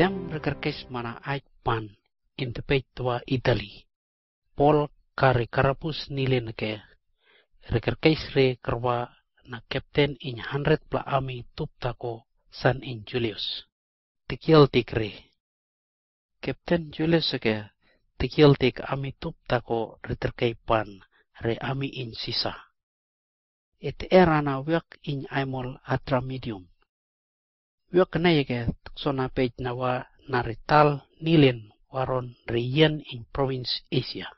Dam recherches mana aipan in the Petua Italy. Pol kare karapus nilen ke recherches re kerwa na captain in 100 pla ami tuptako san in Julius. Tikial tikre. Captain Julius ke tikial tik ami tuptako reterkai pan re ami in sisa. Et era na wiak in aimol atra medium. Wiak naike tuksona pej nawa narital nilen waron reyen in province Asia.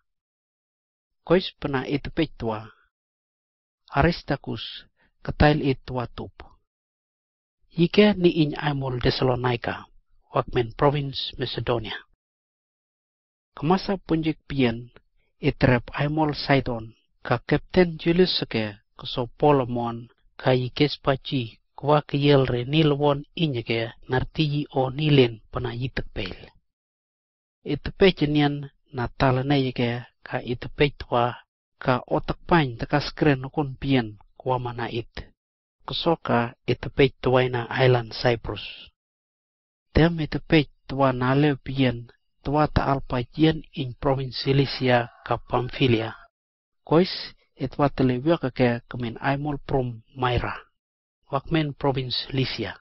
Kois pena et pej tua. Aristarchus ketail et tua tup. Ike ni in aimol Thessalonica, wakmen province Macedonia. Kamasa punjik pian etrep aimol Sidon ka Captain Julius seke keso Polomon ka ikes paci kwa kiel re nilwon inyeke nartiji o nilen pena yitepel. Itepej nian natalane yeke ka itepej twa ka otak pain tekas kren kon pian kwa mana it. Keso ka itepej twaina island Cyprus. Dem itepej twa nale pian tua ta'al pajian in province Cilicia ka Pamphylia. Kois etwa telewia keke kemen aimol prom Myra, wakmen province Lycia.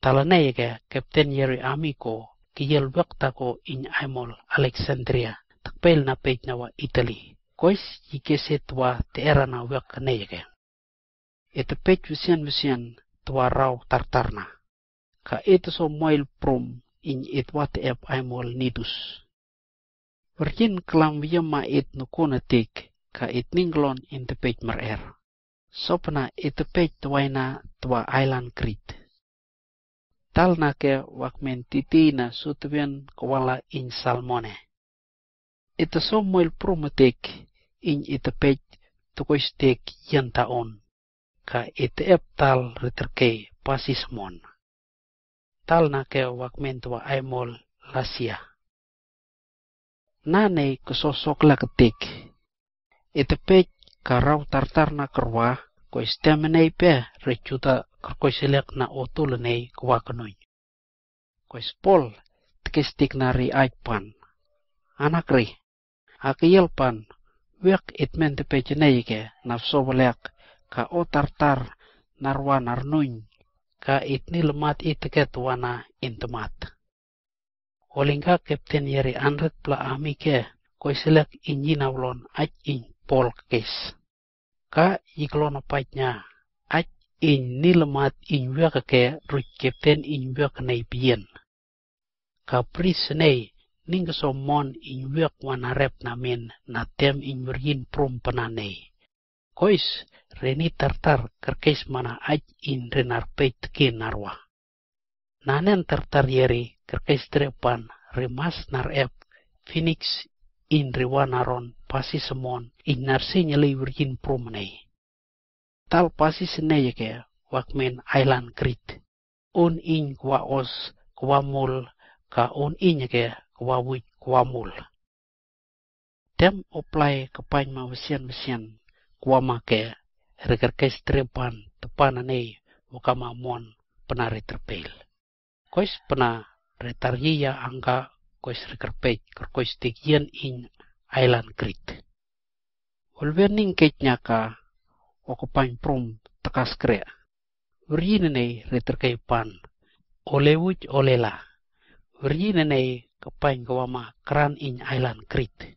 Talanei ke Kapten Yeri Amiko kiyel waktako in aimol Alexandria, takpel na pejnawa Italy. Kois yikese tua teera na wakanei ke. Etepej visian-visian tua rau tartarna. Ka eteso moil prom in etwat ep aimol nidus. Perjin kelam via ma'it nukonetik ka it ninglon in the page merer. Sopna it the page twaina twa island Crete. Talna ke wakmen titina sutwien kawala in Salmone. It the somoil prometik in it the page tukoistik yantaon. Ka it ep tal reterke pasismon. Talna ke wakmen tua aimol Lasia. Nane kesosok la ketik. Itepej karau tartar na kerwa kois temenei pe rejuta kerkoisilek na otulenei kwa kenui. Kois pol tekistik nari aipan. Anak ri. Akielpan wek itmen tepejenei ke nafso belek ka o tartar narwa narnuny. Ka itni lemat iteket wana intemat. Olingka Kapten Yeri Anret pla amike koiselek inji naulon aj in pol kes. Ka iklon apatnya aj in nilemat inwekeke ruj Kapten inwek neibien. Ka prisenei ningkesomon inwek wana rep namin natem inwergin prom penanei. Kois reni tartar kerkes mana aj in renarpeit ke narwa. Nanen tartar yeri kerkes trepan remas narep Phoenix in rewanaron pasisemon in narsenyeli virgin promenei. Tal pasiseneyeke wakmen island Crete. Un in kwa os kwa mul ka un inyeke kwa wik kwa mul. Dem oplai kepain mawesian-mesian kuama ke rekerkes trepan tepananei wakama mon penari terpel. Kois pena retarjiya angka kois rekerpej kerkois tikian in island Crete. Olverning kejnya ka okupain prom tekas krea. Wirjinenei reterkei pan olewuj olela. Wirjinenei kepain kuama keran in island Crete.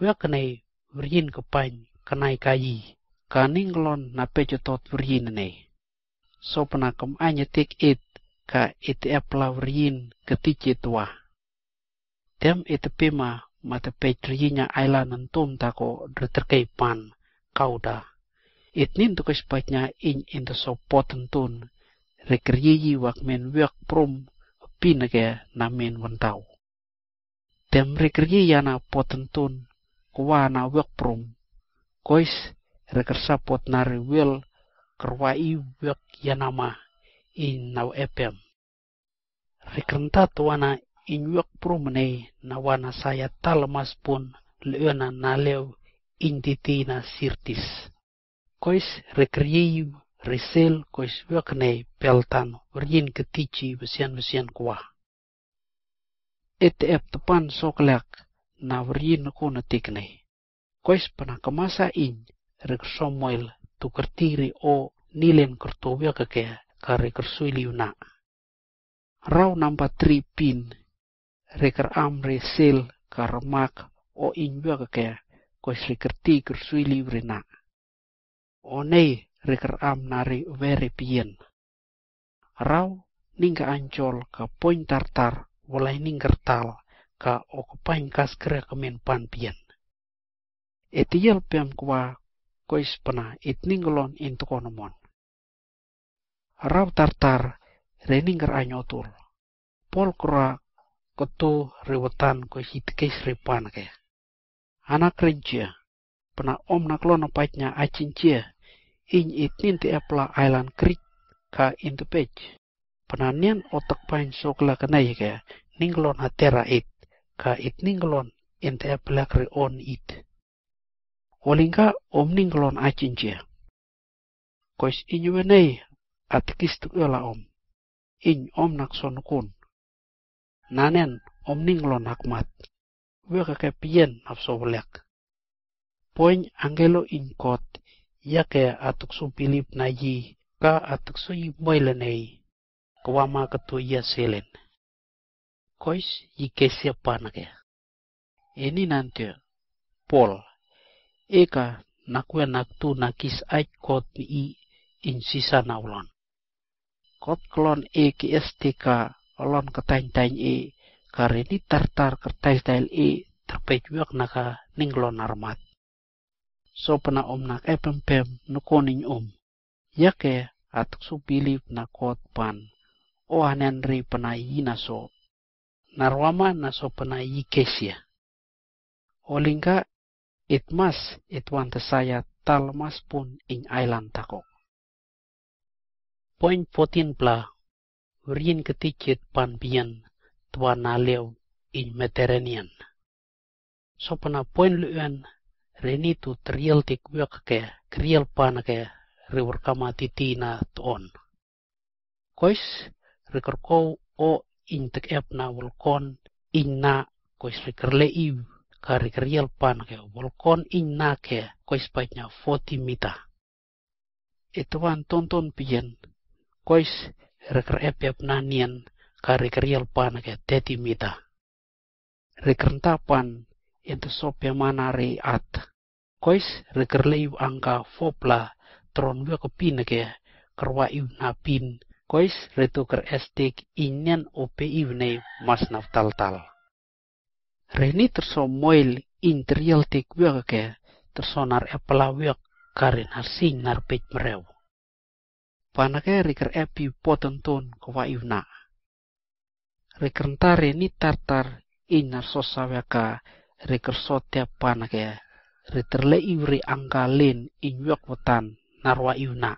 Wiakenei wirjin kepain kanai kayi, ka ninglon na pejotot virgin ne. So penakem anyetik it, ka it epla virgin ketici tua. Dem it pima mata petrinya island entum tako reterkei pan, kauda. It nintu kespatnya in the sopot entun, rekriyi wakmen wiak prom, pinage namin wentau. Dem rekriyana potentun, kuwana wiak prom, kois rekersapot nari wil kerwai wek yanama in naw epem. Rekentat wana in wek promenei na wana saya talmas pun leona nalew in titina sirtis. Kois rekriyu Risel kois waknei peltan rin ketici besian-besian kuah. Ete ep tepan soklek na rin konetiknei. Kois pernah kemasa in rek somoil tukertiri o nilen kertowia kekea kare kersuiliuna. Rau nampa tri pin reker am resel karmak o injua kekea kois rekerti kersuiliurina. Onei reker am nari veri pien. Rau ningka ancol ka poin tartar walai ningkertal ka okupain kas kere kemen pan pien. Etiyel piam kwa kois pena it ninggelon intukonomon. Rau tartar reningker anyotul. Pol kura ketu rewetan kois hitkes repan ke. Anak rencia pena om naklon opatnya acincia. In itin te epla island creek ka in the page. Penanian otak pain sokla kenai ke ninglon hatera it ka it ninglon in te epla kri on it. Olingka om ninglon acinje. Kois inyuenei atkist uela om. In om nakson kun. Nanen om ninglon hakmat. Weka kepien nafso belak. Poin angelo in kot. Ya ke atuk su pilip naji ka atuk su moilenei kwama ketu ya selen kois ike siapan ke ini nanti pol eka nakwe naktu nakis ai kot i insisa naulon kot klon eki stk olon ketain-tain e kareni tartar kertail-tail e terpejuak naka ninglon armat. So pena om nak epempem nukoning om. Yake atuk su pilip na kot pan. O anenri pena yina so. Narwama naso pena yikesia. Olingka itmas itwante saya talmas pun ing island tako. Point 14 pla. Urin keticit pan bian tua naleu in Mediterranean. So pena point luen. Renitu trieltik vyökkä krielpanake riurkama titina ton. Kois rikorkou o intek epna vulkon inna kois rikorleiv ka rikrielpanake vulkon innake kois paitnya 40 mita. Etuan tonton pien kois rikorepepna nien ka rikrielpanake 30 mita. Rikrentapan ente sopia manare at. Kois rekerleiv angka fopla tron wia kepinake kerwa ivna pin kois retuker estik inen ope ivne mas naftaltal. Reni terso moil interialtik wia ke tersonar epla wia karin hasin narpej merew. Panake reker epi potenton kwa ivna. Rekerntare ni tartar inar sosaweka reker sotia panake Riterle iuri angka len inyuak wetan narwa iuna.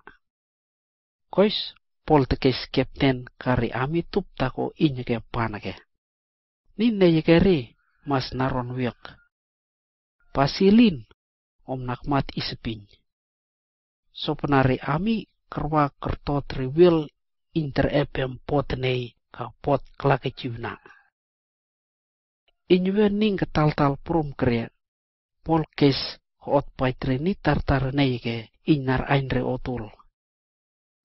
Kois poltekes kepten kari amitup tako inyake panake. Ninne yekeri mas naron wiak. Pasilin om nakmat isepin. Sopenari ami kerwa kerto triwil inter epem potnei ka pot klake ciuna. Inyuen ning ketal-tal prum kere. Polkes hoot paitreni tartar neike inar ainre otul.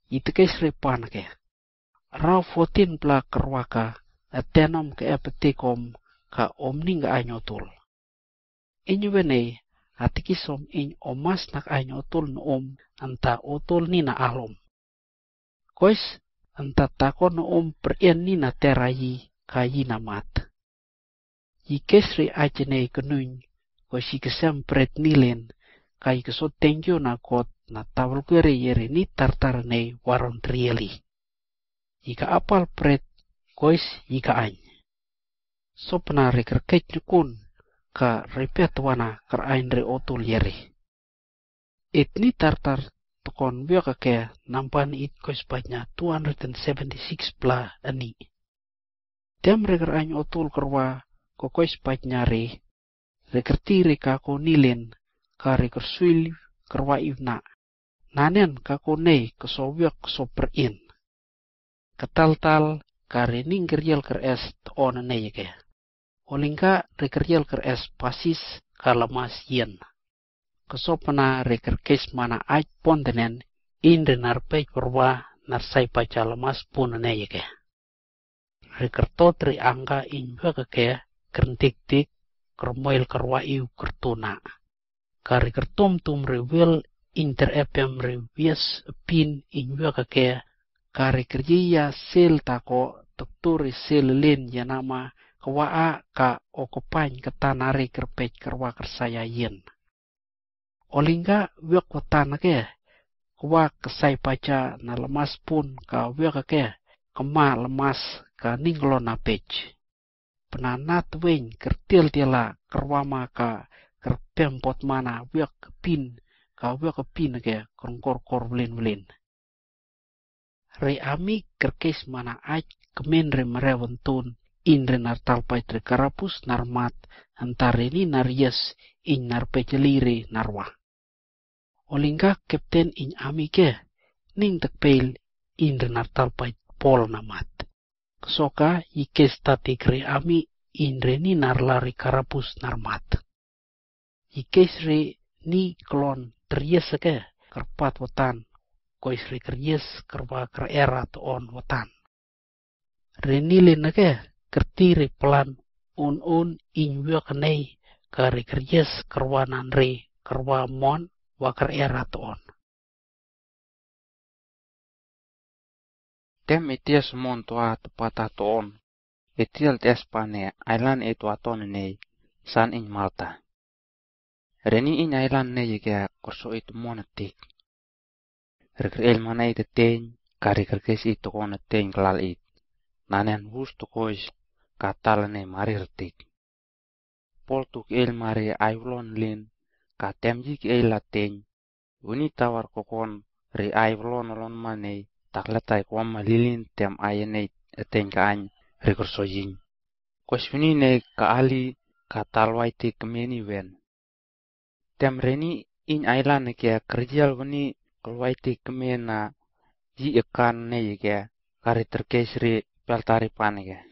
Itekes repanake. Rau 14 plak kerwaka atenom ke epetikom ka omning anyotul. Inyuwenei atikisom iny omas nak anyotul no om anta otul nina alom. Kois anta takon om perien nina terayi kayina mat. Ikesri ajenei kenuny. Kois ikesem pret nilen, ka ikesot tengyo na kot na tawal kere yere ni tartar nei waron trieli. Ika apal pret, kois ika any. Sopna reker kej nyukun, ka repet wana ker ayn re otul yere. Et ni tartar tukon biokake nampan it kois badnya 276 pla ani. Tem reker ayn otul kerwa, ko kois badnya re, rekerti reka ko nilen ka rekersuil kerwa ivna nanen kakonei kesowiak soperin. Ketal-tal karening kerjal keres on neyeke. Olingka rekerjal keres pasis kalamasian. Kesopana rekerkes mana aj pontenen indenarpe perwa narsai pacalamas pun neyeke. Rekertotri angka inbakeke kerentik-tik kermoil kerwa iu kertuna. Kari kertom tum rewel inter epem rewies pin inbakeke kari kerjia sel tako tekturi sel lin yanama kawaa ka okopany ketanari kerpej kerwa kersaya yen. Olingga wek watanake kwa kesai paca na lemas pun ka wekake kema lemas ka ninglona pej. Penanat weng kertil tila kerwama ka kerpempot mana wek pin ka wek pin ke kerongkor-kor blin-blin. Reami kerkes mana aj kemen remrewentun indre nartalpai trekarapus narmat antareni naries in narpecelire narwa. Olingka kapten in amike ning tekpel indre nartalpai pol namat. Kesoka ikes tatik reami indreni narlari karapus narmat. Ikes re ni klon terieseke kerpat wetan. Kois rekeries kerba kererat on wetan. Renilinake kertiri pelan un inwek nei kerekeries kerwa nanri kerwa mon waker erat on. Tem ities mon tua tepatato on. Itiel tespane ailan etuaton nei san in Malta. Reni in ailan nei gea korso it monetik. Rekreel manai te tein, kari kerkes itu kon tein kelal it. Nanen hustu kois katalane marirtik. Poltuk el mari aivlon lin, katemjik el la tein. Uni tawar kokon re aivlon lon manei, taklatai kwama lilin tem ayenei tein ka any rekursoyin. Kois uni ne ka ali katalwaitik meni wen. Tem reni in ailane kia kerjal uni Kalwaiti kemena ji ikan neyike kari terkesri peltari panike.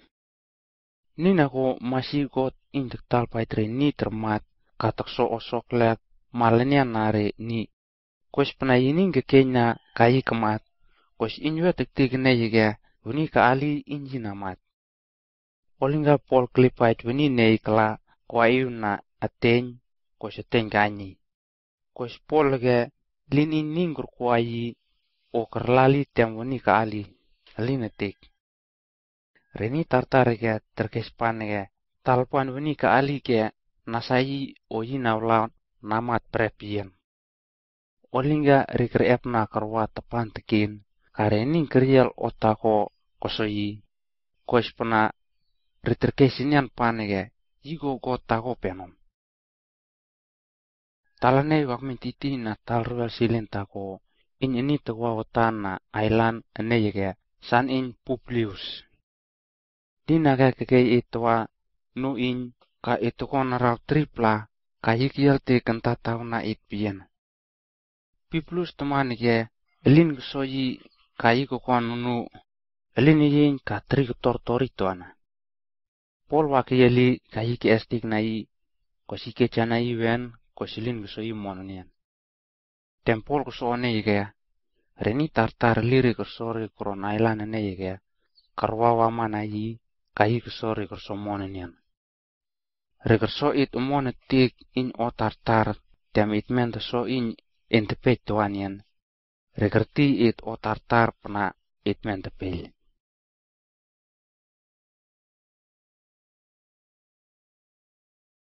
Ninako masikot intik talpaitri ni termat katak so osoklet malenia nari ni. Kos penayinin kekenya kayi kemat. Kos injua tiktik neyike wini ka ali inji namat. Olingga pol klipait wini neyikla kwa iuna ateny kos ateny kanyi. Kos pol ge lin in ningur kuayi o kerlali temwani ka ali alinetik. Reni tartarike terkespanege talpuan wani ka ali ke nasayi oyi naulaun namat prepien. Olingga rikri epna kerwa tepan tekin kareni kriel otako kosoyi koispena riterkesinian panege jigo gotako penom. Talanei wakmintiti na talruel silentako in tewa wotana ailan eneyege san in Publius. Dinaga kekei itwa nu in ka itukon raw tripla ka yikiel te kentatau na itpien. Publius temanege elin gesoyi ka yikokon nu elin yin ka triktor torituana. Pol wakiyeli ka yiki estik nai kosike chanai wen kosilin kusoi mononian. Tempol kusone yigea, reni tartar liri kusori kronailan ene yigea, karwawa manayi kayi kusori kuso mononian. Rekerso it monetik in o tartar, tem it menta so in entepet tuanian. Rekerti it o tartar pena it menta peli.